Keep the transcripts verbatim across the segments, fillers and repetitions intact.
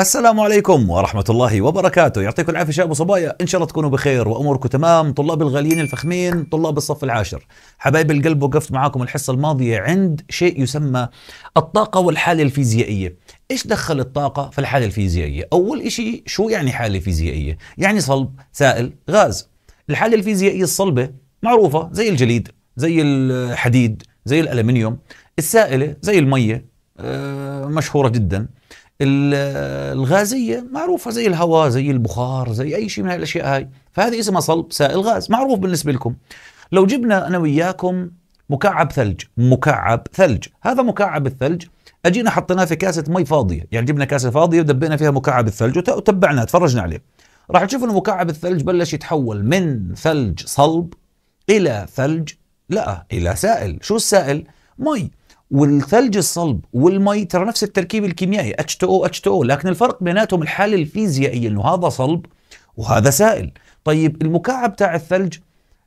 السلام عليكم ورحمة الله وبركاته، يعطيكم العافية شباب وصبايا، إن شاء الله تكونوا بخير وأموركم تمام، طلاب الغاليين الفخمين، طلاب الصف العاشر، حبايب القلب وقفت معاكم الحصة الماضية عند شيء يسمى الطاقة والحالة الفيزيائية. إيش دخل الطاقة في الحالة الفيزيائية؟ أول إشي شو يعني حالة فيزيائية؟ يعني صلب، سائل، غاز. الحالة الفيزيائية الصلبة معروفة زي الجليد، زي الحديد، زي الألمنيوم، السائلة زي المية مشهورة جدا. الغازية معروفة زي الهواء، زي البخار، زي أي شيء من هالأشياء هاي، فهذه اسمها صلب سائل غاز، معروف بالنسبة لكم. لو جبنا أنا وياكم مكعب ثلج، مكعب ثلج، هذا مكعب الثلج أجينا حطيناه في كاسة مي فاضية، يعني جبنا كاسة فاضية ودبينا فيها مكعب الثلج وتبعناه، تفرجنا عليه. راح تشوف إنه مكعب الثلج بلش يتحول من ثلج صلب إلى ثلج، لا، إلى سائل. شو السائل؟ مي. والثلج الصلب والمي ترى نفس التركيب الكيميائي اتش تو او اتش تو او، لكن الفرق بيناتهم الحالة الفيزيائية، انه هذا صلب وهذا سائل. طيب المكعب تاع الثلج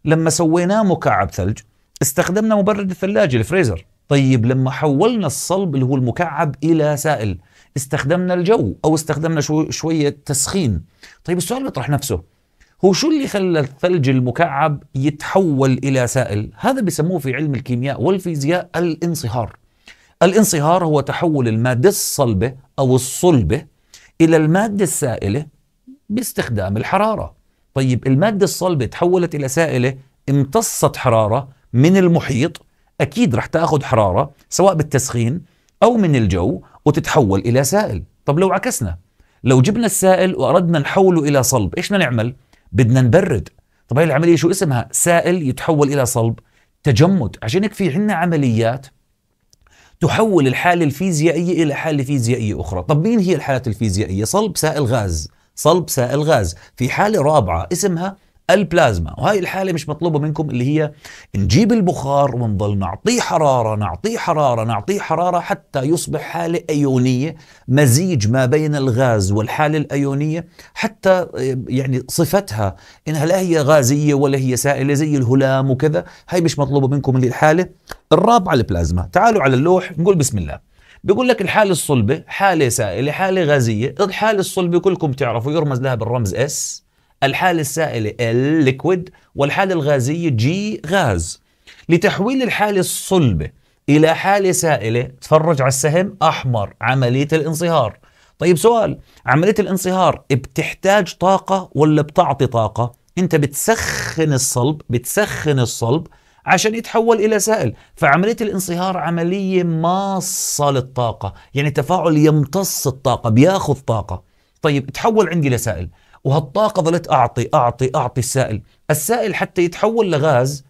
لما سويناه مكعب ثلج استخدمنا مبرد الثلاجة الفريزر. طيب لما حولنا الصلب اللي هو المكعب إلى سائل استخدمنا الجو أو استخدمنا شو شوية تسخين. طيب السؤال بيطرح نفسه، هو شو اللي خلى الثلج المكعب يتحول إلى سائل؟ هذا بسموه في علم الكيمياء والفيزياء الانصهار. الانصهار هو تحول المادة الصلبة أو الصلبة إلى المادة السائلة باستخدام الحرارة. طيب المادة الصلبة تحولت إلى سائلة، امتصت حرارة من المحيط، أكيد رح تأخذ حرارة سواء بالتسخين أو من الجو وتتحول إلى سائل. طب لو عكسنا، لو جبنا السائل وأردنا نحوله إلى صلب، إيش بدنا نعمل؟ بدنا نبرد. طب هاي العملية شو اسمها؟ سائل يتحول إلى صلب، تجمد. عشان هيك في عنا عمليات تحول الحالة الفيزيائية إلى حالة فيزيائية أخرى. طب مين هي الحالات الفيزيائية؟ صلب سائل غاز، صلب سائل غاز. في حالة رابعة اسمها البلازما، وهي الحالة مش مطلوبة منكم، اللي هي نجيب البخار ونضل نعطيه حرارة نعطيه حرارة نعطيه حرارة حتى يصبح حالة أيونية، مزيج ما بين الغاز والحالة الأيونية، حتى يعني صفتها إنها لا هي غازية ولا هي سائلة زي الهلام وكذا. هاي مش مطلوبة منكم، اللي الحالة الرابعة البلازما. تعالوا على اللوح نقول بسم الله. بيقول لك الحالة الصلبة حالة سائلة حالة غازية. الحالة الصلبة كلكم تعرفوا يرمز لها بالرمز اس، الحالة السائلة الليكويد، والحالة الغازية جي غاز. لتحويل الحالة الصلبة إلى حالة سائلة تفرج على السهم أحمر، عملية الانصهار. طيب سؤال، عملية الانصهار بتحتاج طاقة ولا بتعطي طاقة؟ أنت بتسخن الصلب، بتسخن الصلب عشان يتحول إلى سائل، فعملية الانصهار عملية ماصة للطاقة، يعني تفاعل يمتص الطاقة، بياخذ طاقة. طيب تحول عندي لسائل، وهالطاقة ظلت أعطي أعطي أعطي السائل، السائل حتى يتحول لغاز،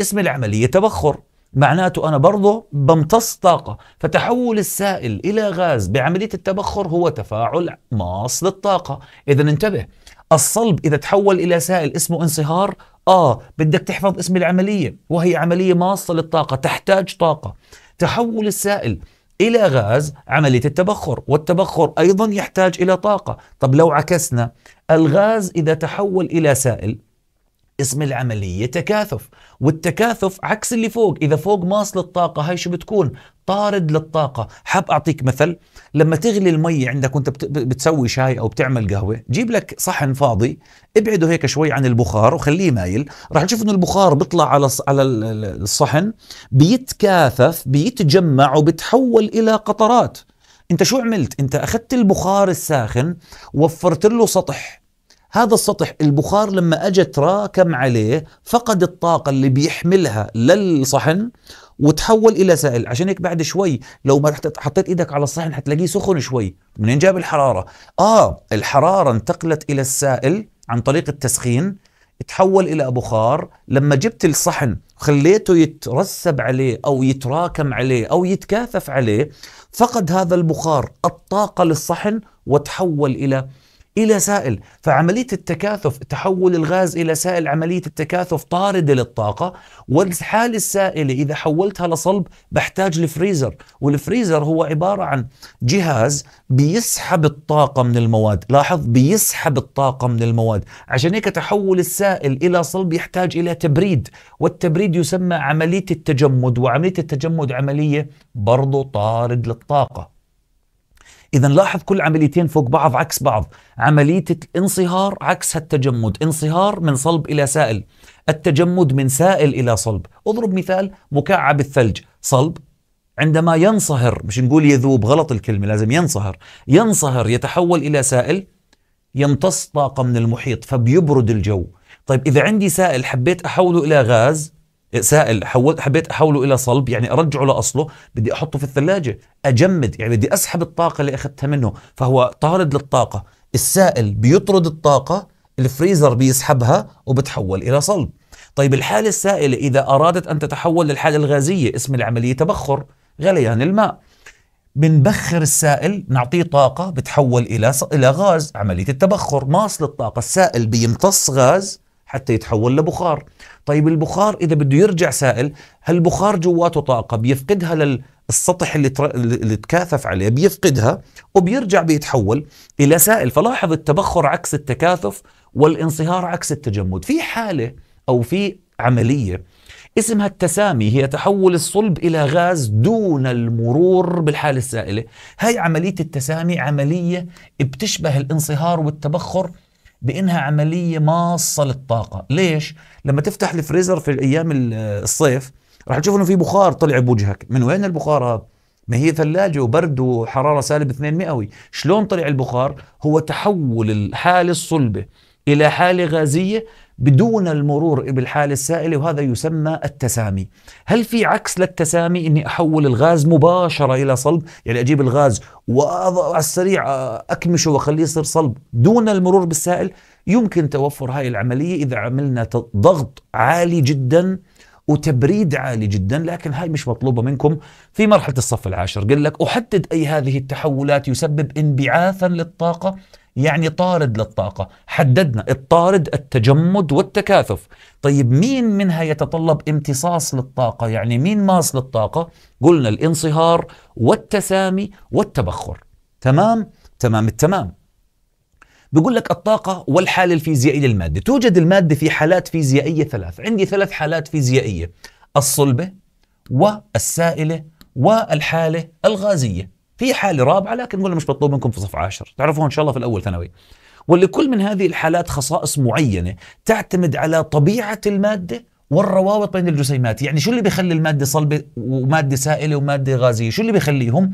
اسم العملية تبخر، معناته أنا برضه بمتص طاقة، فتحول السائل إلى غاز بعملية التبخر هو تفاعل ماص للطاقة. إذا انتبه، الصلب إذا تحول إلى سائل اسمه انصهار، آه بدك تحفظ اسم العملية، وهي عملية ماصة للطاقة، تحتاج طاقة. تحول السائل إلى غاز عملية التبخر، والتبخر أيضا يحتاج إلى طاقة. طب لو عكسنا، الغاز إذا تحول إلى سائل اسم العملية تكاثف، والتكاثف عكس اللي فوق، إذا فوق ماص للطاقة هاي شو بتكون؟ طارد للطاقة. حاب أعطيك مثل، لما تغلي المي عندك وأنت بتسوي شاي أو بتعمل قهوة، جيب لك صحن فاضي ابعده هيك شوي عن البخار وخليه مايل، راح تشوف إنه البخار بيطلع على على الصحن بيتكاثف بيتجمع وبتحول إلى قطرات. أنت شو عملت؟ أنت أخذت البخار الساخن وفرت له سطح، هذا السطح البخار لما أجى تراكم عليه فقد الطاقة اللي بيحملها للصحن وتحول إلى سائل. عشان هيك بعد شوي لو ما حطيت إيدك على الصحن حتلاقيه سخن شوي. منين جاب الحرارة؟ آه الحرارة انتقلت إلى السائل عن طريق التسخين، تحول إلى بخار. لما جبت الصحن خليته يترسب عليه أو يتراكم عليه أو يتكاثف عليه، فقد هذا البخار الطاقة للصحن وتحول إلى إلى سائل، فعملية التكاثف تحول الغاز إلى سائل عملية التكاثف طاردة للطاقة، والحالة السائلة إذا حولتها لصلب بحتاج لفريزر، والفريزر هو عبارة عن جهاز بيسحب الطاقة من المواد، لاحظ بيسحب الطاقة من المواد، عشان هيك تحول السائل إلى صلب يحتاج إلى تبريد، والتبريد يسمى عملية التجمد، وعملية التجمد عملية برضو طارد للطاقة. إذا لاحظ كل عمليتين فوق بعض عكس بعض، عملية الانصهار عكسها التجمد، انصهار من صلب إلى سائل، التجمد من سائل إلى صلب. اضرب مثال، مكعب الثلج صلب عندما ينصهر، مش نقول يذوب، غلط الكلمة، لازم ينصهر، ينصهر يتحول إلى سائل يمتص طاقة من المحيط فبيبرد الجو. طيب إذا عندي سائل حبيت أحوله إلى غاز، سائل حولت حبيت احوله الى صلب يعني ارجعه لاصله، بدي احطه في الثلاجه اجمد، يعني بدي اسحب الطاقه اللي اخذتها منه، فهو طارد للطاقه، السائل بيطرد الطاقه، الفريزر بيسحبها وبتحول الى صلب. طيب الحاله السائله اذا ارادت ان تتحول للحاله الغازيه، اسم العمليه تبخر، غليان الماء، بنبخر السائل نعطيه طاقه بتحول الى الى غاز، عمليه التبخر، ماص للطاقه، السائل بيمتص غاز حتى يتحول لبخار. طيب البخار إذا بده يرجع سائل، هالبخار جواته طاقة بيفقدها للسطح اللي, تر... اللي تكاثف عليه، بيفقدها وبيرجع بيتحول إلى سائل. فلاحظ التبخر عكس التكاثف والانصهار عكس التجمد. في حالة أو في عملية اسمها التسامي، هي تحول الصلب إلى غاز دون المرور بالحالة السائلة، هاي عملية التسامي، عملية بتشبه الانصهار والتبخر بانها عمليه ماصه للطاقه. ليش؟ لما تفتح الفريزر في ايام الصيف راح تشوف انه في بخار طلع بوجهك، من وين البخار هذا؟ ما هي ثلاجه وبرد وحراره سالب اثنين مئوي، شلون طلع البخار؟ هو تحول الحاله الصلبه الى حاله غازيه بدون المرور بالحاله السائله، وهذا يسمى التسامي. هل في عكس للتسامي اني احول الغاز مباشره الى صلب؟ يعني اجيب الغاز واضع على السريع اكمشه واخليه يصير صلب دون المرور بالسائل؟ يمكن توفر هاي العمليه اذا عملنا ضغط عالي جدا وتبريد عالي جدا، لكن هاي مش مطلوبه منكم في مرحله الصف العاشر. قال لك احدد اي هذه التحولات يسبب انبعاثا للطاقه، يعني طارد للطاقة. حددنا الطارد التجمد والتكاثف. طيب مين منها يتطلب امتصاص للطاقة، يعني مين ماص للطاقة؟ قلنا الانصهار والتسامي والتبخر. تمام تمام التمام. بيقول لك الطاقة والحالة الفيزيائية للمادة. توجد المادة في حالات فيزيائية ثلاث، عندي ثلاث حالات فيزيائية، الصلبة والسائلة والحالة الغازية. في حالة رابعة لكن قلنا مش مطلوب منكم في صف عشر، تعرفوها إن شاء الله في الأول ثانوي. ولكل من هذه الحالات خصائص معينة تعتمد على طبيعة المادة والروابط بين الجسيمات. يعني شو اللي بيخلي المادة صلبة ومادة سائلة ومادة غازية؟ شو اللي بيخليهم؟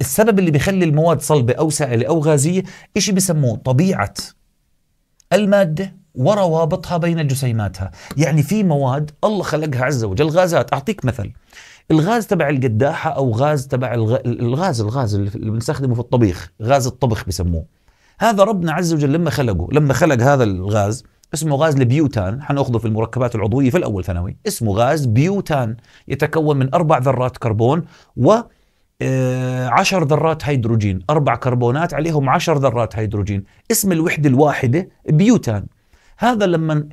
السبب اللي بيخلي المواد صلبة أو سائلة أو غازية إشي بسموه طبيعة المادة وروابطها بين جسيماتها. يعني في مواد الله خلقها عز وجل غازات. أعطيك مثل، الغاز تبع القداحة أو غاز تبع الغ... الغاز الغاز اللي بنستخدمه في الطبيخ، غاز الطبخ بسموه. هذا ربنا عز وجل لما خلقه، لما خلق هذا الغاز اسمه غاز البيوتان، حنأخذه في المركبات العضوية في الأول ثانوي، اسمه غاز بيوتان، يتكون من أربع ذرات كربون و عشر ذرات هيدروجين، أربع كربونات عليهم عشر ذرات هيدروجين، اسم الوحدة الواحدة بيوتان. هذا لما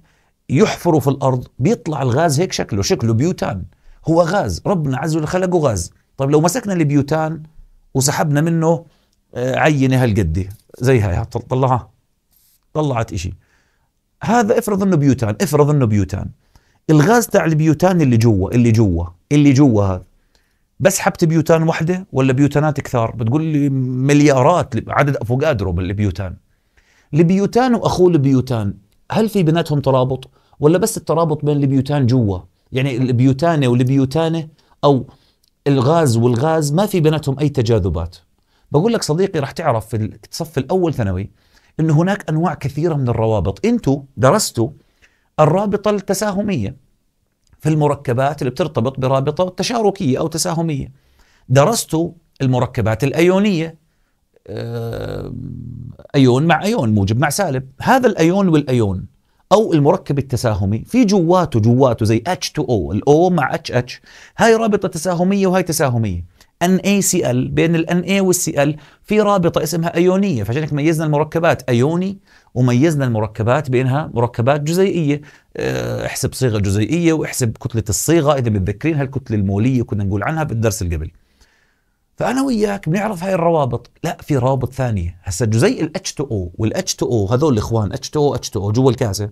يحفروا في الأرض بيطلع الغاز هيك شكله، شكله بيوتان، هو غاز، ربنا عز وجل خلقه غاز. طيب لو مسكنا البيوتان وسحبنا منه عينة هالقدي زي هاي، طلعها طلعت إشي، هذا افرض انه بيوتان، افرض انه بيوتان، الغاز تاع البيوتان اللي جوا اللي جوا اللي جوا هذا، بس حبت بيوتان وحده ولا بيوتانات كثار؟ بتقول لي مليارات، عدد افوكادرو بالبيوتان. البيوتان واخوه البيوتان هل في بيناتهم ترابط ولا بس الترابط بين البيوتان جوا؟ يعني البيوتانة والبيوتانة أو الغاز والغاز ما في بيناتهم أي تجاذبات. بقول لك صديقي رح تعرف في الصف الأول ثانوي إنه هناك أنواع كثيرة من الروابط. أنتوا درستوا الرابطة التساهمية في المركبات اللي بترتبط برابطة تشاركية أو تساهمية، درستوا المركبات الأيونية، أيون مع أيون، موجب مع سالب، هذا الأيون والأيون أو المركب التساهمي في جواته جواته زي إتش تو أو، الأو مع إتش إتش، هاي رابطة تساهمية وهاي تساهمية. إن إيه سي إل، بين ال إن إيه وال سي إل في رابطة اسمها أيونية، فعشان هيك ميزنا المركبات أيوني وميزنا المركبات بينها مركبات جزيئية. احسب صيغة جزيئية واحسب كتلة الصيغة إذا بتذكرين هالكتلة المولية كنا نقول عنها بالدرس اللي قبل. فأنا وياك بنعرف هاي الروابط، لا في رابط ثانية، هسا جزيء ال إتش تو أو وال إتش تو أو هذول الإخوان إتش تو أو إتش تو أو جوا الكاسة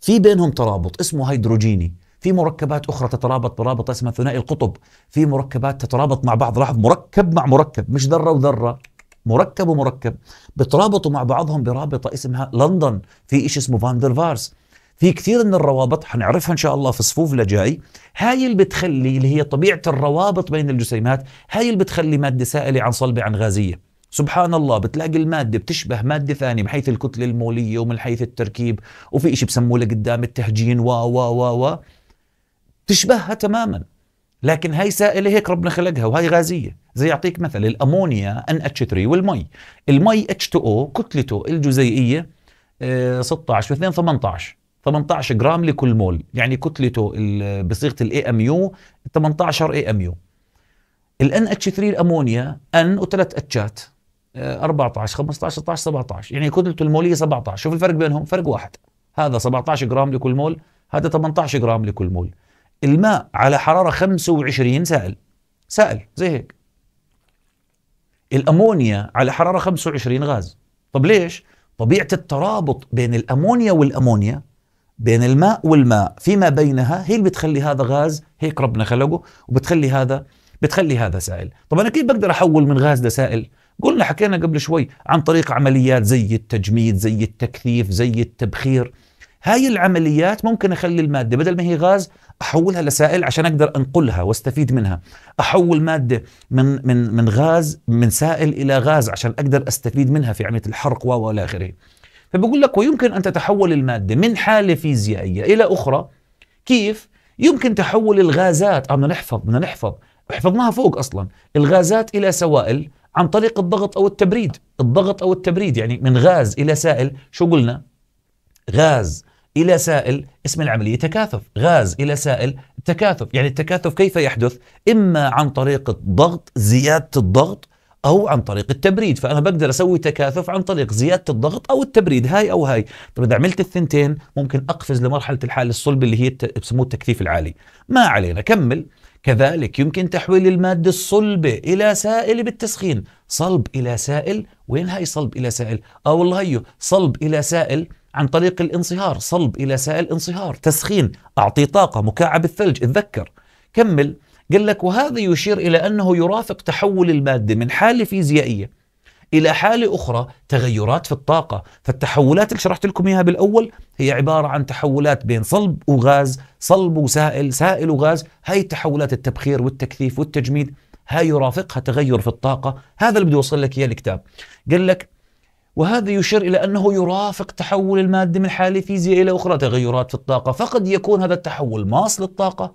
في بينهم ترابط اسمه هيدروجيني. في مركبات أخرى تترابط برابط اسمها ثنائي القطب، في مركبات تترابط مع بعض، لاحظ مركب مع مركب مش ذرة وذرة، مركب ومركب، بترابطوا مع بعضهم برابطة اسمها لندن، في إشي اسمه فاندر فارس. في كثير من الروابط حنعرفها إن شاء الله في صفوف لجاي، هاي اللي بتخلي اللي هي طبيعة الروابط بين الجسيمات، هاي اللي بتخلي مادة سائلة عن صلبة عن غازية. سبحان الله بتلاقي المادة بتشبه مادة ثانية من حيث الكتلة المولية ومن حيث التركيب، وفي إشي بسموه لقدام التهجين و و و و تشبهها تماما، لكن هاي سائلة هيك ربنا خلقها وهي غازية. زي يعطيك مثل الأمونيا إن إتش ثلاثة والمي، المي إتش تو أو كتلته الجزيئية ستة عشر واثنين ثمانية عشر، ثمانية عشر جرام لكل مول، يعني كتلته بصيغة ال إيه إم يو ثمانية عشر إيه إم يو. ال إن إتش ثلاثة الأمونيا N وثلاث أتشات أربعة عشر خمسة عشر ستة عشر سبعة عشر، يعني كتلته المولية سبعة عشر. شوف الفرق بينهم، فرق واحد، هذا سبعة عشر جرام لكل مول، هذا ثمانية عشر جرام لكل مول. الماء على حرارة خمسة وعشرين سائل، سائل زي هيك. الأمونيا على حرارة خمسة وعشرين غاز. طب ليش؟ طبيعة الترابط بين الأمونيا والأمونيا، بين الماء والماء فيما بينها، هي اللي بتخلي هذا غاز، هيك ربنا خلقه، وبتخلي هذا بتخلي هذا سائل. طب أنا كيف بقدر أحول من غاز لسائل؟ قلنا حكينا قبل شوي عن طريق عمليات زي التجميد، زي التكثيف، زي التبخير. هاي العمليات ممكن أخلي المادة بدل ما هي غاز أحولها لسائل عشان أقدر أنقلها واستفيد منها. أحول مادة من من من غاز، من سائل إلى غاز عشان أقدر أستفيد منها في عملية الحرق و إلى آخره. فبقول لك ويمكن أن تتحول المادة من حالة فيزيائية إلى أخرى. كيف؟ يمكن تحول الغازات، بدنا نحفظ بدنا نحفظ، حفظناها فوق أصلا، الغازات إلى سوائل عن طريق الضغط أو التبريد، الضغط أو التبريد، يعني من غاز إلى سائل. شو قلنا؟ غاز إلى سائل اسم العملية تكاثف، غاز إلى سائل تكاثف. يعني التكاثف كيف يحدث؟ إما عن طريق الضغط، زيادة الضغط، أو عن طريق التبريد. فأنا بقدر أسوي تكاثف عن طريق زيادة الضغط أو التبريد، هاي أو هاي. طب إذا عملت الثنتين ممكن أقفز لمرحلة الحالة الصلبة اللي هي بسموه التكثيف العالي. ما علينا، كمل. كذلك يمكن تحويل المادة الصلبة إلى سائل بالتسخين، صلب إلى سائل. وين هاي صلب إلى سائل؟ آه والله هيو، صلب إلى سائل عن طريق الانصهار، صلب إلى سائل انصهار، تسخين، أعطي طاقة، مكعب الثلج، اتذكر. كمل، قال لك وهذا يشير إلى أنه يرافق تحول المادة من حالة فيزيائية إلى حالة أخرى تغيرات في الطاقة. فالتحولات اللي شرحت لكم إياها بالأول هي عبارة عن تحولات بين صلب وغاز، صلب وسائل، سائل وغاز. هاي تحولات التبخير والتكثيف والتجميد، هاي يرافقها تغير في الطاقة. هذا اللي بده يوصل لك إياه الكتاب. قال لك وهذا يشير إلى أنه يرافق تحول المادة من حالة فيزيائية إلى أخرى تغيرات في الطاقة، فقد يكون هذا التحول ماص للطاقة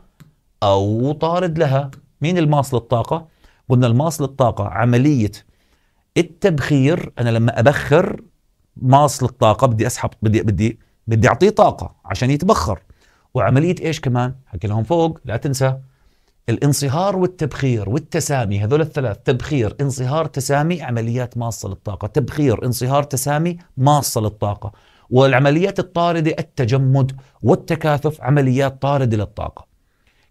أو طارد لها. مين الماص للطاقة؟ قلنا الماص للطاقة عملية التبخير، أنا لما أبخر ماص للطاقة بدي أسحب، بدي بدي بدي أعطيه طاقة عشان يتبخر. وعملية إيش كمان؟ حكيناهم فوق، لا تنسى، الانصهار والتبخير والتسامي، هذول الثلاث، تبخير، انصهار، تسامي، عمليات ماصة للطاقة. تبخير، انصهار، تسامي، ماصة للطاقة. والعمليات الطاردة التجمد والتكاثف، عمليات طاردة للطاقة.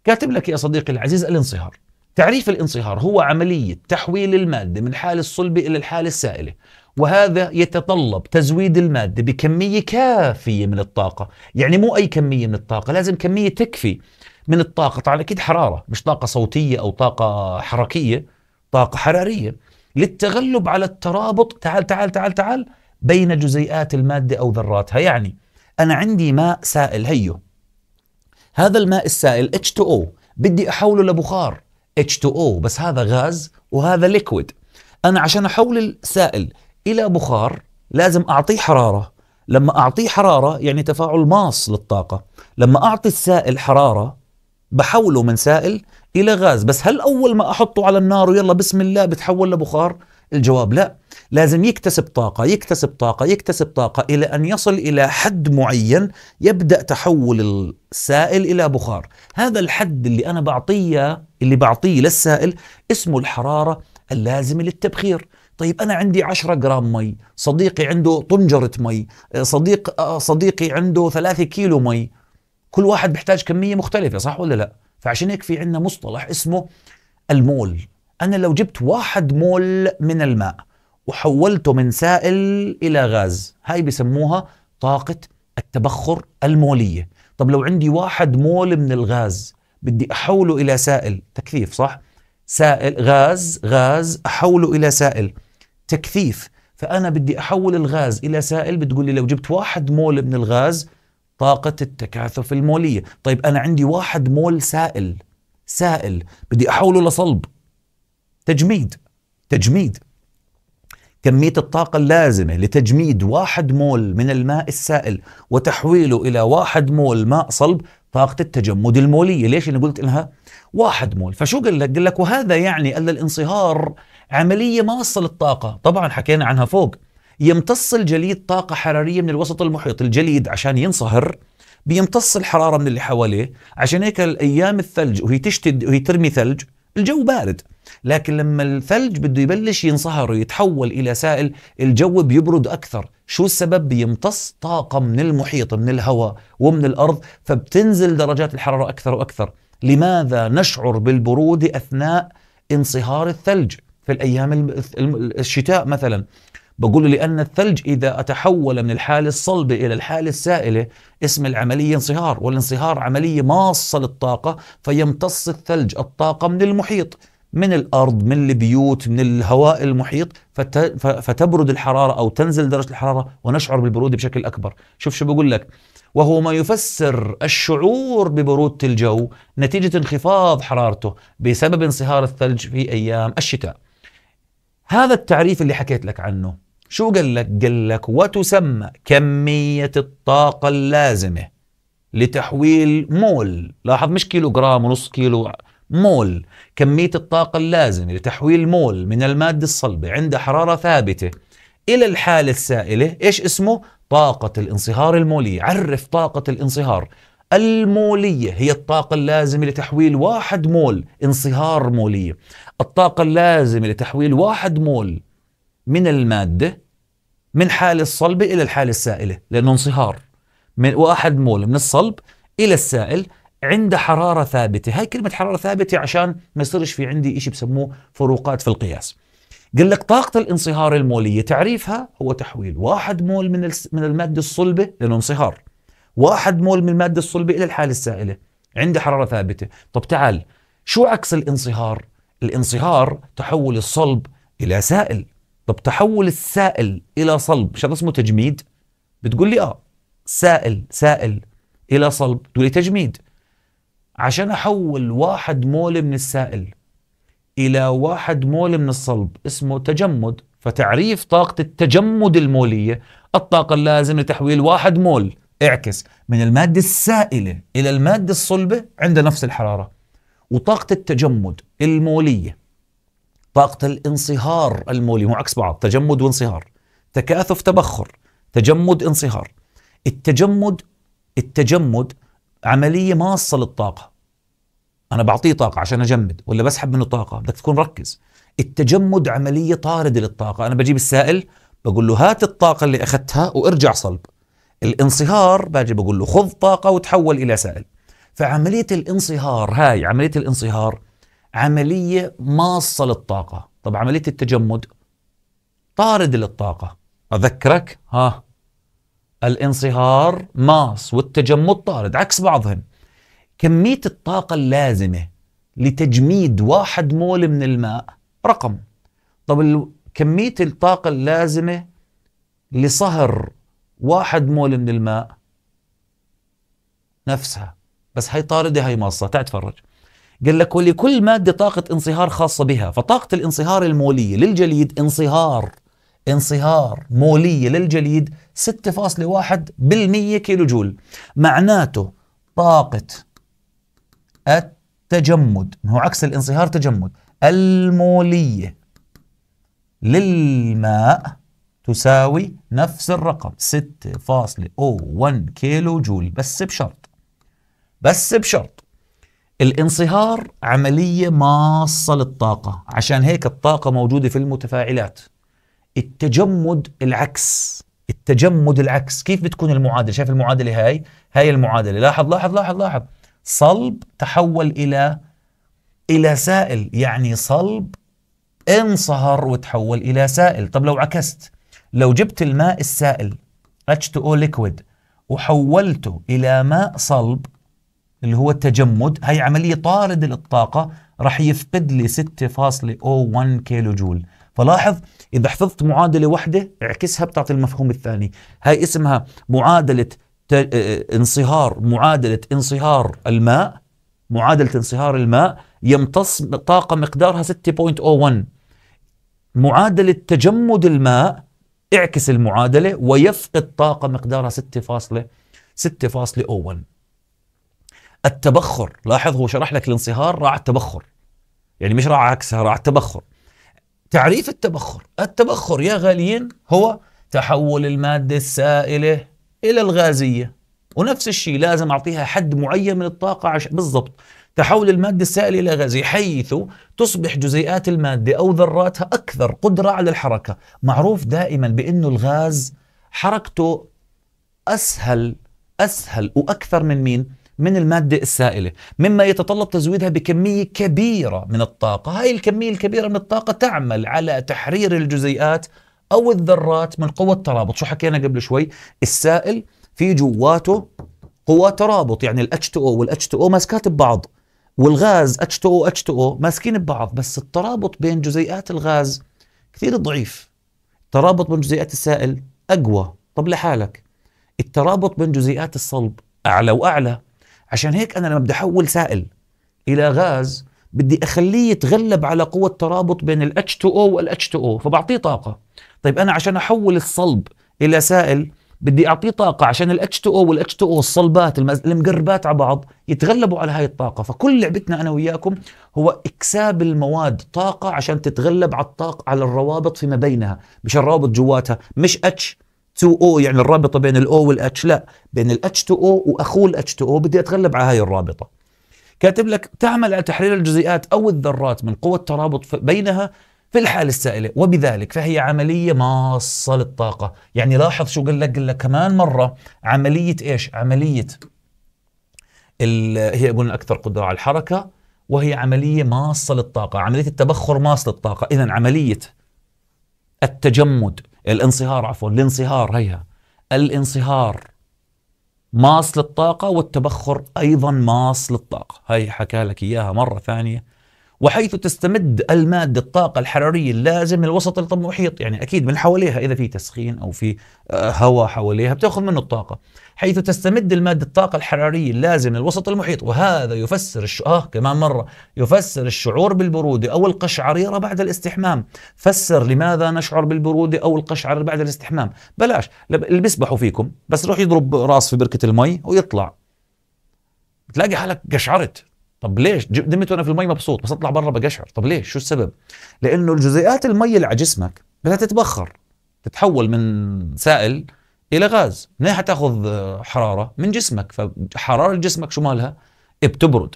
كاتب لك يا صديقي العزيز الانصهار. تعريف الانصهار هو عملية تحويل المادة من الحالة الصلبة إلى الحالة السائلة، وهذا يتطلب تزويد المادة بكمية كافية من الطاقة. يعني مو أي كمية من الطاقة، لازم كمية تكفي من الطاقة، طبعا أكيد حرارة، مش طاقة صوتية أو طاقة حركية، طاقة حرارية، للتغلب على الترابط، تعال تعال تعال تعال، بين جزيئات المادة أو ذراتها. يعني أنا عندي ماء سائل، هيو هذا الماء السائل إتش تو أو، بدي أحوله لبخار إتش تو أو، بس هذا غاز وهذا ليكويد. أنا عشان أحول السائل إلى بخار لازم أعطيه حرارة، لما أعطيه حرارة يعني تفاعل ماص للطاقة، لما أعطي السائل حرارة بحوله من سائل إلى غاز. بس هل أول ما أحطه على النار ويلا بسم الله بتحول لبخار؟ الجواب لا، لازم يكتسب طاقة يكتسب طاقة يكتسب طاقة إلى أن يصل إلى حد معين يبدأ تحول السائل إلى بخار. هذا الحد اللي أنا بعطيه اللي بعطيه للسائل اسمه الحرارة اللازمة للتبخير. طيب أنا عندي عشرة جرام مي، صديقي عنده طنجرة مي، صديق صديقي عنده ثلاثة كيلو مي، كل واحد بيحتاج كمية مختلفة، صح ولا لا؟ فعشان هيك في عندنا مصطلح اسمه المول. أنا لو جبت واحد مول من الماء وحولته من سائل إلى غاز، هاي بسموها طاقة التبخر المولية. طب لو عندي واحد مول من الغاز بدي أحوله إلى سائل، تكثيف صح؟ سائل غاز غاز أحوله إلى سائل، تكثيف. فأنا بدي أحول الغاز إلى سائل، بتقول لي لو جبت واحد مول من الغاز طاقة التكاثف المولية. طيب أنا عندي واحد مول سائل سائل بدي أحوله لصلب، تجميد تجميد كمية الطاقة اللازمة لتجميد واحد مول من الماء السائل وتحويله إلى واحد مول ماء صلب طاقة التجمد المولية. ليش أنا قلت إنها واحد مول؟ فشو قال لك؟ قال لك وهذا يعني أن الانصهار عملية موصل الطاقة، طبعا حكينا عنها فوق. يمتص الجليد طاقة حرارية من الوسط المحيط، الجليد عشان ينصهر بيمتص الحرارة من اللي حواليه، عشان هيك الأيام الثلج وهي تشتد وهي ترمي ثلج الجو بارد، لكن لما الثلج بده يبلش ينصهر ويتحول إلى سائل الجو بيبرد أكثر. شو السبب؟ بيمتص طاقة من المحيط من الهواء ومن الأرض، فبتنزل درجات الحرارة أكثر وأكثر. لماذا نشعر بالبرودة أثناء انصهار الثلج في الأيام الشتاء مثلا؟ بقول لأن الثلج إذا أتحول من الحالة الصلبة إلى الحالة السائلة اسم العملية انصهار، والانصهار عملية ماصة للطاقة، فيمتص الثلج الطاقة من المحيط، من الأرض، من البيوت، من الهواء المحيط، فتبرد الحرارة أو تنزل درجة الحرارة ونشعر بالبرودة بشكل أكبر. شوف شو بقول لك، وهو ما يفسر الشعور ببرودة الجو نتيجة انخفاض حرارته بسبب انصهار الثلج في أيام الشتاء. هذا التعريف اللي حكيت لك عنه شو قال لك؟ قال لك وتسمى كمية الطاقة اللازمة لتحويل مول، لاحظ مش كيلو جرام ونص كيلو، مول، كمية الطاقة اللازمة لتحويل مول من المادة الصلبة عند حرارة ثابتة إلى الحالة السائلة، إيش اسمه؟ طاقة الانصهار المولية. عرف طاقة الانصهار المولية، هي الطاقة اللازمة لتحويل واحد مول، انصهار مولية، الطاقة اللازمة لتحويل واحد مول من المادة من حالة الصلبة إلى الحالة السائلة، لأنه انصهار، من واحد مول من الصلب إلى السائل عند حرارة ثابتة. هاي كلمة حرارة ثابتة عشان ما يصيرش في عندي إشي بسموه فروقات في القياس. قال لك طاقة الانصهار المولية تعريفها هو تحويل واحد مول من من المادة الصلبة، لأنه انصهار، واحد مول من المادة الصلبة إلى الحالة السائلة عند حرارة ثابتة. طب تعال، شو عكس الانصهار؟ الانصهار تحول الصلب إلى سائل. طب تحول السائل إلى صلب مش هذا اسمه تجميد؟ بتقول لي آه، سائل سائل إلى صلب تقول لي تجميد. عشان أحول واحد مول من السائل إلى واحد مول من الصلب اسمه تجمد. فتعريف طاقة التجمد المولية الطاقة اللازمة لتحويل واحد مول، اعكس، من المادة السائلة إلى المادة الصلبة عند نفس الحرارة. وطاقة التجمد المولية طاقة الانصهار المولي، مو عكس بعض، تجمد وانصهار، تكاثف تبخر، تجمد انصهار. التجمد التجمد عملية ماصة للطاقة، أنا بعطيه طاقة عشان أجمد ولا بسحب منه طاقة؟ بدك تكون مركز. التجمد عملية طاردة للطاقة، أنا بجيب السائل بقول له هات الطاقة اللي أخذتها وارجع صلب. الانصهار باجي بقول له خذ طاقة وتحول إلى سائل. فعملية الانصهار هاي، عملية الانصهار عملية ماصة للطاقة. طب عملية التجمد طارد للطاقة، أذكرك ها، الانصهار ماص والتجمد طارد، عكس بعضهم. كمية الطاقة اللازمة لتجميد واحد مول من الماء رقم، طب كمية الطاقة اللازمة لصهر واحد مول من الماء نفسها، بس هي طاردة هي ماصة. تعال تفرج، قال لك ولكل مادة طاقة انصهار خاصة بها. فطاقة الانصهار المولية للجليد انصهار انصهار مولية للجليد ستة فاصلة واحد بالمية كيلو جول، معناته طاقة التجمد، هو عكس الانصهار تجمد، المولية للماء تساوي نفس الرقم ستة فاصلة صفر واحد كيلو جول، بس بشرط بس بشرط الانصهار عملية ماصة للطاقة، عشان هيك الطاقة موجودة في المتفاعلات. التجمد العكس، التجمد العكس كيف بتكون المعادلة؟ شايف المعادلة هاي؟ هاي المعادلة، لاحظ لاحظ لاحظ لاحظ صلب تحول إلى إلى سائل، يعني صلب انصهر وتحول إلى سائل. طب لو عكست، لو جبت الماء السائل إتش تو أو liquid وحولته إلى ماء صلب اللي هو التجمد، هي عملية طاردة للطاقة، راح يفقد لي ستة فاصلة صفر واحد كيلو جول. فلاحظ إذا حفظت معادلة واحدة اعكسها بتعطي المفهوم الثاني. هاي اسمها معادلة انصهار، معادلة انصهار الماء، معادلة انصهار الماء يمتص طاقة مقدارها ستة فاصلة صفر واحد. معادلة تجمد الماء اعكس المعادلة ويفقد طاقة مقدارها ستة فاصلة صفر واحد. التبخر، لاحظ هو شرح لك الانصهار راح التبخر، يعني مش راح عكسها، راح التبخر. تعريف التبخر، التبخر يا غاليين هو تحول المادة السائلة إلى الغازية، ونفس الشيء لازم أعطيها حد معين من الطاقة عشان بالضبط تحول المادة السائلة إلى غازية، حيث تصبح جزيئات المادة أو ذراتها أكثر قدرة على الحركة. معروف دائما بأنه الغاز حركته أسهل أسهل وأكثر من مين؟ من المادة السائلة، مما يتطلب تزويدها بكمية كبيرة من الطاقة. هاي الكمية الكبيرة من الطاقة تعمل على تحرير الجزيئات أو الذرات من قوة ترابط. شو حكينا قبل شوي؟ السائل في جواته قوة ترابط، يعني ال إتش تو أو وال إتش تو أو ماسكات ببعض، والغاز إتش تو أو إتش تو أو ماسكين ببعض، بس الترابط بين جزيئات الغاز كثير ضعيف، الترابط بين جزيئات السائل أقوى. طب لحالك الترابط بين جزيئات الصلب أعلى وأعلى، عشان هيك أنا لما بدي أحول سائل إلى غاز بدي أخليه يتغلب على قوة ترابط بين ال إتش تو أو وال إتش تو أو فبعطيه طاقة. طيب أنا عشان أحول الصلب إلى سائل بدي أعطيه طاقة، عشان ال إتش تو أو وال إتش تو أو الصلبات المقربات على بعض يتغلبوا على هاي الطاقة. فكل لعبتنا أنا وياكم هو إكساب المواد طاقة عشان تتغلب على الطاقة على الروابط فيما بينها، مش الروابط جواتها، مش إتش تو أو يعني الرابطة بين ال O وال H، لا، بين ال إتش تو أو وأخوه ال إتش تو أو بدي أتغلب على هاي الرابطة. كاتب لك تعمل على تحرير الجزيئات أو الذرات من قوة ترابط بينها في الحالة السائلة، وبذلك فهي عملية ماصة للطاقة. يعني لاحظ شو قال لك، قال لك كمان مرة عملية إيش؟ عملية هي قلنا أكثر قدرة على الحركة، وهي عملية ماصة للطاقة، عملية التبخر ماصة للطاقة. إذا عملية التجمد الانصهار عفوا الانصهار هيها الانصهار ماص للطاقة، والتبخر أيضا ماص للطاقة، هي حكى لك إياها مرة ثانية. وحيث تستمد المادة الطاقة الحرارية اللازمة للوسط المحيط، يعني أكيد من حواليها إذا في تسخين أو في هواء حواليها بتأخذ منه الطاقة، حيث تستمد المادة الطاقة الحرارية اللازمة للوسط المحيط، وهذا يفسر الش... آه كمان مرة يفسر الشعور بالبرودة أو القشعريرة بعد الاستحمام. فسر لماذا نشعر بالبرودة أو القشعريرة بعد الاستحمام، بلاش اللي بيسبحوا فيكم بس روح يضرب راس في بركة المي ويطلع بتلاقي حالك قشعرت. طب ليش؟ دمت وانا في المي مبسوط بس اطلع برا بقشعر، طب ليش؟ شو السبب؟ لانه الجزيئات المي اللي على جسمك بدها تتبخر، تتحول من سائل الى غاز، منين حتاخذ حراره؟ من جسمك، فحراره جسمك شو مالها؟ بتبرد.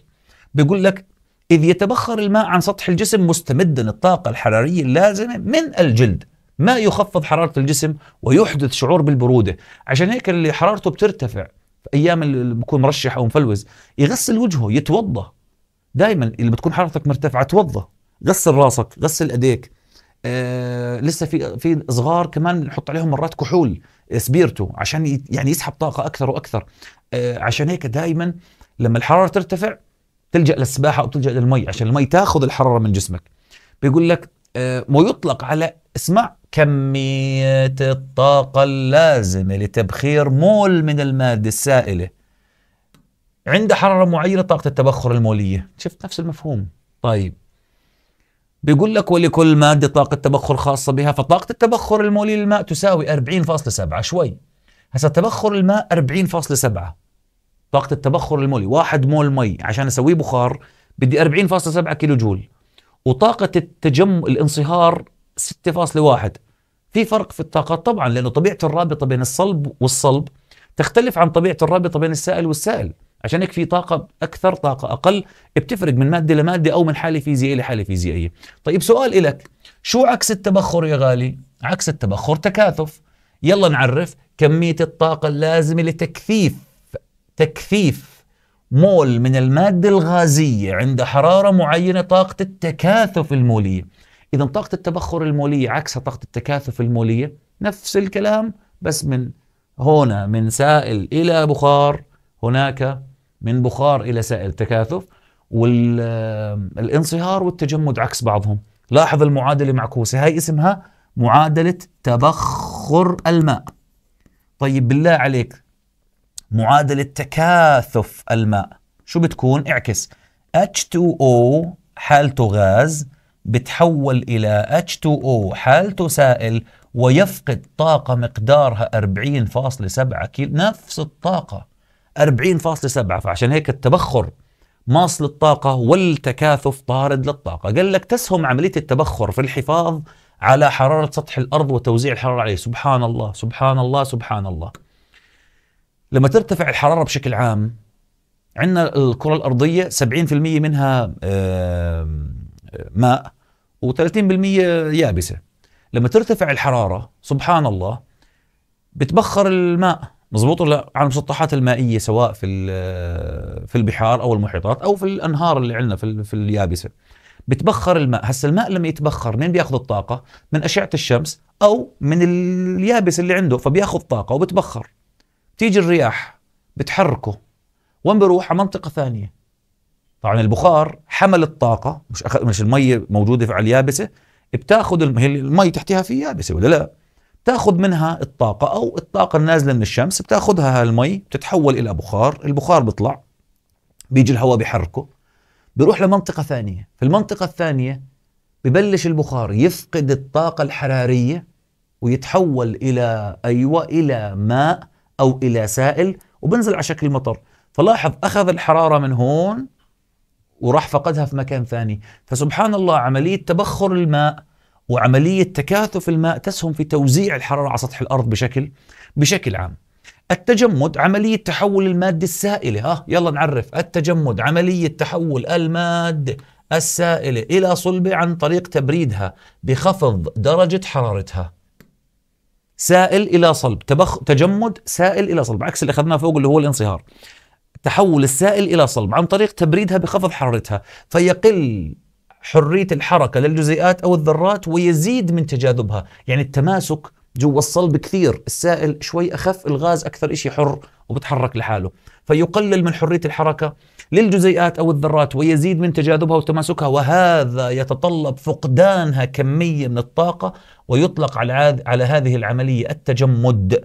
بيقول لك اذ يتبخر الماء عن سطح الجسم مستمدا الطاقه الحراريه اللازمه من الجلد، ما يخفض حراره الجسم ويحدث شعور بالبروده. عشان هيك اللي حرارته بترتفع في ايام اللي بكون مرشح او مفلوز يغسل وجهه، يتوضا دائما. اللي بتكون حرارتك مرتفعه توضا، غسل راسك، غسل ايديك. آه لسه في في صغار كمان بنحط عليهم مرات كحول سبيرتو عشان يعني يسحب طاقه اكثر واكثر. آه عشان هيك دائما لما الحراره ترتفع تلجا للسباحه او تلجا للمي عشان المي تاخذ الحراره من جسمك. بيقول لك آه ويطلق على اسمع كمية الطاقة اللازمة لتبخير مول من المادة السائلة عند حرارة معينة طاقة التبخر المولية. شفت نفس المفهوم. طيب بيقول لك ولكل مادة طاقة تبخر خاصة بها، فطاقة التبخر المولي للماء تساوي أربعين فاصلة سبعة. شوي هسا تبخر الماء أربعين فاصلة سبعة طاقة التبخر المولي، واحد مول مي عشان اسويه بخار بدي أربعين فاصلة سبعة كيلو جول. وطاقة التجمد الانصهار ستة فاصلة واحد. في فرق في الطاقات طبعا، لأنه طبيعة الرابطة بين الصلب والصلب تختلف عن طبيعة الرابطة بين السائل والسائل، عشان هيك في طاقة أكثر طاقة أقل بتفرق من مادة لمادة أو من حالة فيزيائية لحالة فيزيائية. طيب سؤال إلك، شو عكس التبخر يا غالي؟ عكس التبخر تكاثف. يلا نعرف كمية الطاقة اللازمة لتكثيف تكثيف مول من المادة الغازية عند حرارة معينة، طاقة التكاثف المولية. إذا طاقة التبخر المولية عكس طاقة التكاثف المولية، نفس الكلام بس من هنا من سائل إلى بخار، هناك من بخار إلى سائل، تكاثف. والانصهار والتجمد عكس بعضهم. لاحظ المعادلة معكوسة، هاي اسمها معادلة تبخر الماء. طيب بالله عليك معادلة تكاثف الماء شو بتكون؟ اعكس، اتش تو او حالته غاز بتحول إلى اتش تو او حالته سائل ويفقد طاقة مقدارها أربعين فاصلة سبعة كيلو، نفس الطاقة أربعين فاصلة سبعة. فعشان هيك التبخر ماصل الطاقة والتكاثف طارد للطاقة. قال لك تسهم عملية التبخر في الحفاظ على حرارة سطح الأرض وتوزيع الحرارة عليه. سبحان الله سبحان الله سبحان الله. لما ترتفع الحرارة بشكل عام، عندنا الكرة الأرضية سبعين بالمئة منها ماء وثلاثين بالمئة يابسة. لما ترتفع الحرارة سبحان الله بتبخر الماء، مظبوط ولا لا؟ على المسطحات المائية سواء في في البحار أو المحيطات أو في الأنهار اللي عندنا في في اليابسة. بتبخر الماء، هسا الماء لما يتبخر منين بياخذ الطاقة؟ من أشعة الشمس أو من اليابس اللي عنده، فبياخذ طاقة وبتبخر. تيجي الرياح بتحركه، وين بيروح؟ على منطقة ثانية. طبعا البخار حمل الطاقة، مش أخ... مش المي موجودة في على اليابسة، بتاخذ الم... المي تحتها في يابسة ولا لا؟ بتاخذ منها الطاقة أو الطاقة النازلة من الشمس بتاخذها المي، بتتحول إلى بخار، البخار بيطلع، بيجي الهواء بيحركه، بيروح لمنطقة ثانية، في المنطقة الثانية ببلش البخار يفقد الطاقة الحرارية ويتحول إلى أيوة إلى ماء أو إلى سائل وبنزل على شكل مطر. فلاحظ أخذ الحرارة من هون وراح فقدها في مكان ثاني. فسبحان الله عملية تبخر الماء وعملية تكاثف الماء تسهم في توزيع الحرارة على سطح الأرض بشكل بشكل عام. التجمد عملية تحول المادة السائلة، ها يلا نعرف التجمد عملية تحول المادة السائلة إلى صلبة عن طريق تبريدها بخفض درجة حرارتها. سائل إلى صلب، تبخ... تجمد سائل إلى صلب، عكس اللي أخذناه فوق اللي هو الانصهار. تحول السائل إلى صلب عن طريق تبريدها بخفض حرارتها، فيقل حرية الحركة للجزيئات أو الذرات ويزيد من تجاذبها. يعني التماسك جوا الصلب كثير، السائل شوي أخف، الغاز أكثر إشي حر وبتحرك لحاله، فيقلل من حرية الحركة للجزيئات أو الذرات ويزيد من تجاذبها وتماسكها، وهذا يتطلب فقدانها كمية من الطاقة، ويطلق على على هذه العملية التجمد.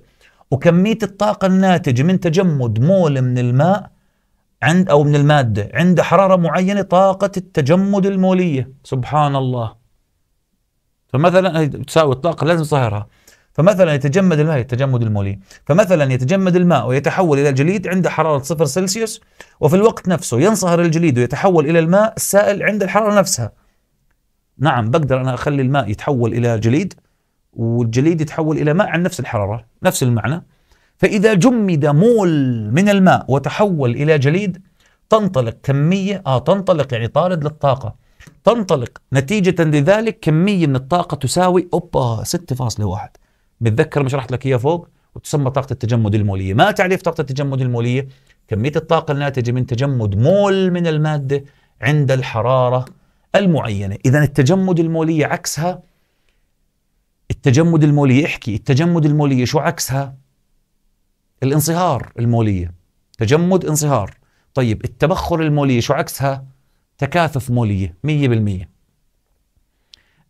وكمية الطاقة الناتجة من تجمد مول من الماء عند أو من المادة عند حرارة معينة طاقة التجمد المولية. سبحان الله. فمثلا تساوي الطاقة لازم تصهرها. فمثلا يتجمد الماء، التجمد المولي، فمثلا يتجمد الماء ويتحول إلى الجليد عند حرارة صفر سلسيوس، وفي الوقت نفسه ينصهر الجليد ويتحول إلى الماء السائل عند الحرارة نفسها. نعم بقدر أنا أخلي الماء يتحول إلى جليد والجليد يتحول إلى ماء عن نفس الحرارة، نفس المعنى. فإذا جمد مول من الماء وتحول إلى جليد تنطلق كمية آه تنطلق يعني طارد للطاقة، تنطلق نتيجة لذلك كمية من الطاقة تساوي أوبا ستة فاصلة واحد. بتذكر ما شرحت لك اياها فوق، وتسمى طاقة التجمد المولية. ما تعريف طاقة التجمد المولية؟ كمية الطاقة الناتجة من تجمد مول من المادة عند الحرارة المعينة. إذا التجمد المولية عكسها، التجمد المولية احكي التجمد المولية شو عكسها؟ الانصهار المولية، تجمد انصهار. طيب التبخر المولية شو عكسها؟ تكاثف مولية مية بالمية.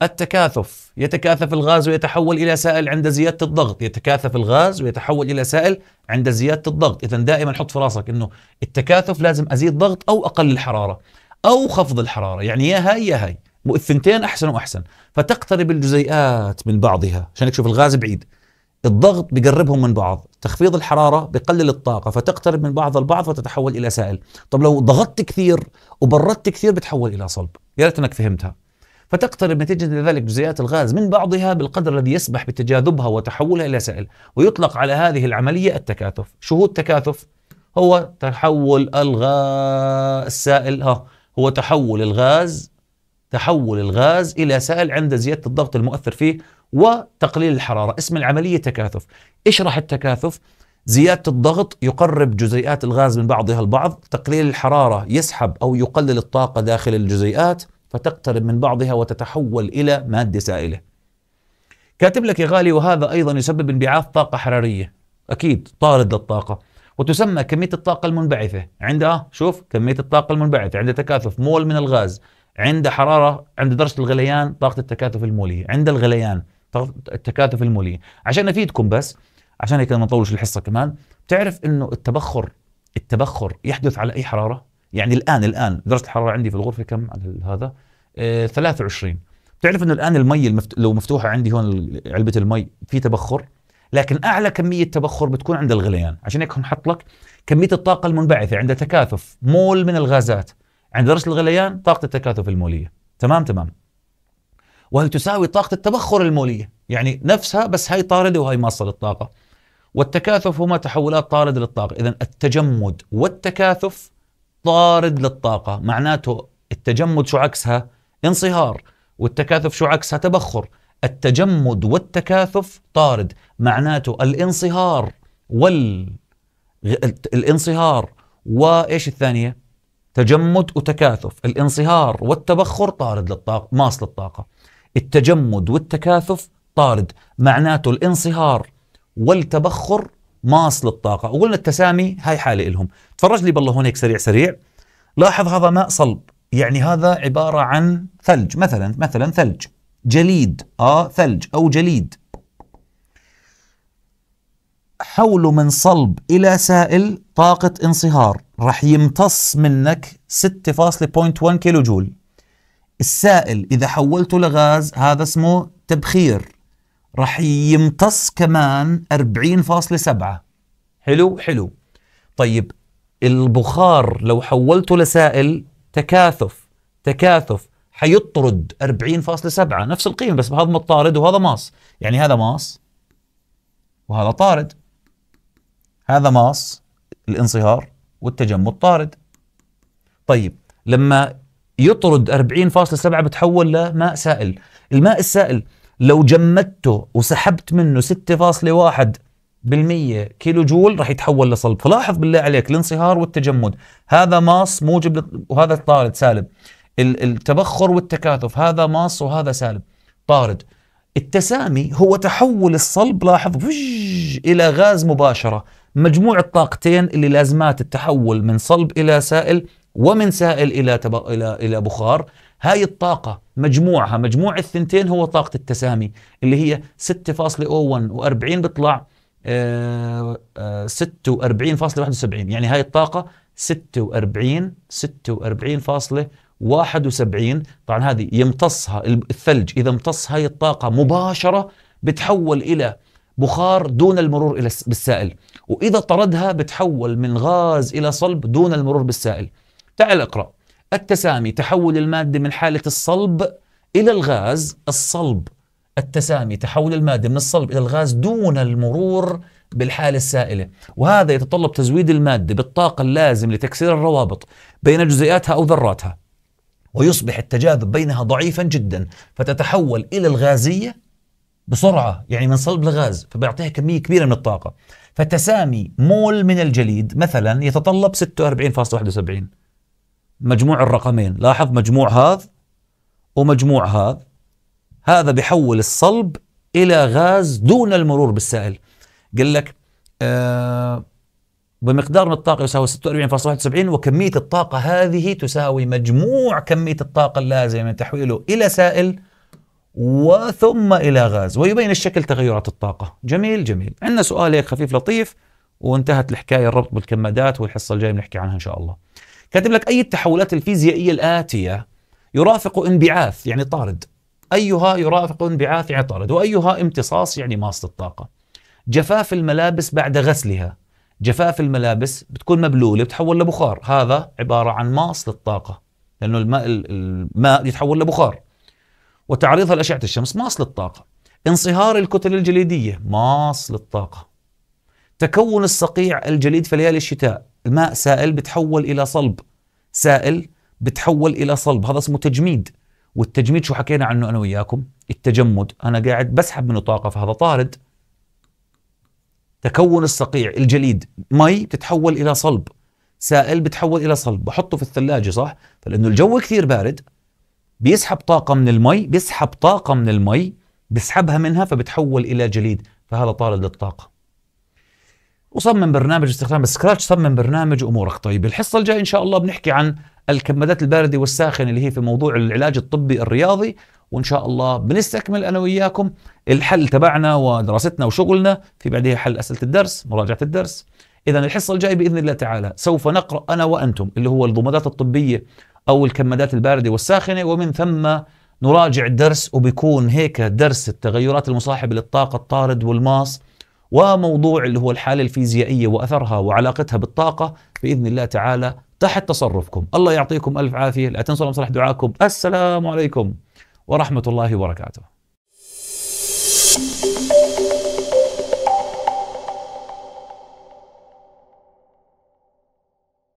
التكاثف، يتكاثف الغاز ويتحول إلى سائل عند زيادة الضغط، يتكاثف الغاز ويتحول إلى سائل عند زيادة الضغط. إذا دائما حط في راسك إنه التكاثف لازم أزيد ضغط أو أقل الحرارة أو خفض الحرارة، يعني يا هاي يا هاي، والثنتين أحسن وأحسن. فتقترب الجزيئات من بعضها، عشان تشوف الغاز بعيد، الضغط بقربهم من بعض، تخفيض الحرارة بقلل الطاقة، فتقترب من بعض البعض وتتحول إلى سائل. طب لو ضغطت كثير وبردت كثير بتحول إلى صلب. يا ريت إنك فهمتها. فتقترب نتيجة لذلك جزيئات الغاز من بعضها بالقدر الذي يسمح بتجاذبها وتحولها إلى سائل، ويطلق على هذه العملية التكاثف. شو هو التكاثف؟ هو تحول الغاز السائل ها هو تحول الغاز تحول الغاز إلى سائل عند زيادة الضغط المؤثر فيه وتقليل الحرارة. اسم العملية تكاثف. اشرح التكاثف. زيادة الضغط يقرب جزيئات الغاز من بعضها البعض، تقليل الحرارة يسحب أو يقلل الطاقة داخل الجزيئات فتقترب من بعضها وتتحول إلى مادة سائلة. كاتب لك يا غالي وهذا أيضا يسبب انبعاث طاقة حرارية، أكيد طارد للطاقة، وتسمى كمية الطاقة المنبعثة. عندها شوف كمية الطاقة المنبعثة، عند تكاثف مول من الغاز، عند حرارة، عند درجة الغليان طاقة التكاثف المولية، عند الغليان طاقة التكاثف المولية. عشان أفيدكم بس، عشان هيك ما نطولش الحصة كمان، بتعرف إنه التبخر التبخر يحدث على أي حرارة؟ يعني الآن الآن درجة الحرارة عندي في الغرفة كم على هذا؟ آه ثلاثة وعشرين. بتعرف إنه الآن المي المفت... لو مفتوحة عندي هون علبة المي في تبخر، لكن أعلى كمية تبخر بتكون عند الغليان. عشان هيك هنحط لك كمية الطاقة المنبعثة عند تكاثف مول من الغازات، عند درجة الغليان طاقة التكاثف المولية. تمام تمام. وهي تساوي طاقة التبخر المولية، يعني نفسها بس هي طاردة وهي ماصة للطاقة. والتكاثف هما تحولات طاردة للطاقة، إذا التجمد والتكاثف طارد للطاقة، معناته التجمد شو عكسها؟ انصهار، والتكاثف شو عكسها؟ تبخر. التجمد والتكاثف طارد، معناته الانصهار وال الانصهار وايش الثانية؟ تجمد وتكاثف، الانصهار والتبخر طارد للطاقة، ماص للطاقة. التجمد والتكاثف طارد، معناته الانصهار والتبخر ماص للطاقة. وقلنا التسامي هاي حالة إلهم. تفرج لي بالله هون هيك سريع سريع. لاحظ هذا ماء صلب، يعني هذا عبارة عن ثلج، مثلا مثلا ثلج، جليد، اه ثلج أو جليد. حوله من صلب إلى سائل طاقة انصهار، رح يمتص منك ستة فاصلة واحد كيلو جول. السائل إذا حولته لغاز هذا اسمه تبخير، رح يمتص كمان أربعين فاصلة سبعة. حلو حلو. طيب البخار لو حولته لسائل تكاثف تكاثف حيطرد أربعين فاصلة سبعة، نفس القيمة بس هذا مطارد وهذا ماص، يعني هذا ماص وهذا طارد. هذا ماص الانصهار والتجمد طارد. طيب لما يطرد أربعين فاصلة سبعة بتحول لماء سائل. الماء السائل لو جمدته وسحبت منه ستة فاصلة واحد بالمية كيلو جول راح يتحول لصلب. فلاحظ بالله عليك الانصهار والتجمد، هذا ماص موجب وهذا طارد سالب. التبخر والتكاثف هذا ماص وهذا سالب طارد. التسامي هو تحول الصلب لاحظ إلى غاز مباشرة. مجموع الطاقتين اللي لازمات التحول من صلب إلى سائل ومن سائل إلى تب... إلى إلى بخار، هاي الطاقة مجموعها مجموع الثنتين هو طاقة التسامي اللي هي ستة فاصلة صفر واحد و40 بيطلع آه آه ستة وأربعين فاصلة واحد وسبعين، يعني هاي الطاقة ستة وأربعين ستة وأربعين فاصلة واحد وسبعين. طبعا هذه يمتصها الثلج، إذا امتص هاي الطاقة مباشرة بتحول إلى بخار دون المرور إلى بالسائل، وإذا طردها بتحول من غاز إلى صلب دون المرور بالسائل. تعال اقرأ. التسامي تحول المادة من حالة الصلب إلى الغاز. الصلب التسامي تحول المادة من الصلب إلى الغاز دون المرور بالحالة السائلة، وهذا يتطلب تزويد المادة بالطاقة اللازم لتكسير الروابط بين جزيئاتها أو ذراتها، ويصبح التجاذب بينها ضعيفا جدا فتتحول إلى الغازية بسرعة، يعني من صلب لغاز، فبيعطيها كمية كبيرة من الطاقة. فتسامي مول من الجليد مثلا يتطلب ستة وأربعين فاصلة واحد وسبعين. مجموع الرقمين لاحظ مجموع هذا ومجموع هذا، هذا بحول الصلب إلى غاز دون المرور بالسائل. قال لك آه بمقدار من الطاقة يساوي ستة وأربعين فاصلة واحد وسبعين، وكمية الطاقة هذه تساوي مجموع كمية الطاقة اللازمة من تحويله إلى سائل وثم إلى غاز، ويبين الشكل تغيرات الطاقة. جميل جميل. عندنا سؤال هيك خفيف لطيف وانتهت الحكاية، الربط بالكمادات والحصة الجاية بنحكي عنها إن شاء الله. كاتب لك أي التحولات الفيزيائية الآتية يرافق انبعاث يعني طارد، أيها يرافق انبعاث يعني طارد، وأيها امتصاص يعني ماص الطاقة. جفاف الملابس بعد غسلها، جفاف الملابس بتكون مبلولة بتحول لبخار، هذا عبارة عن ماص للطاقة لأنه الماء, الماء يتحول لبخار. وتعريضها لأشعة الشمس ماص للطاقة. انصهار الكتل الجليدية ماص للطاقة. تكون الصقيع الجليد في ليالي الشتاء، الماء سائل بتحول إلى صلب، سائل بتحول إلى صلب، هذا اسمه تجميد. والتجميد شو حكينا عنه أنا وياكم؟ التجمد، أنا قاعد بسحب منه طاقة فهذا طارد. تكون الصقيع الجليد مي بتتحول إلى صلب، سائل بتحول إلى صلب، بحطه في الثلاجة صح؟ فلأنه الجو كثير بارد بيسحب طاقة من المي، بيسحب طاقة من المي، بيسحبها منها فبتحول إلى جليد، فهذا طارد للطاقة. وصمم برنامج استخدام سكراتش، صمم برنامج أمورك. طيب الحصة الجاية إن شاء الله بنحكي عن الكمادات الباردة والساخنة اللي هي في موضوع العلاج الطبي الرياضي، وإن شاء الله بنستكمل أنا وإياكم الحل تبعنا ودراستنا وشغلنا، في بعدها حل أسئلة الدرس، مراجعة الدرس. إذا الحصة الجاية بإذن الله تعالى سوف نقرأ أنا وأنتم اللي هو الضمادات الطبية أو الكمادات الباردة والساخنة، ومن ثم نراجع الدرس، وبيكون هيك درس التغيرات المصاحبة للطاقة الطارد والماص، وموضوع اللي هو الحالة الفيزيائية وأثرها وعلاقتها بالطاقة بإذن الله تعالى تحت تصرفكم. الله يعطيكم ألف عافية، لا تنسوا مصالح دعاكم. السلام عليكم ورحمة الله وبركاته.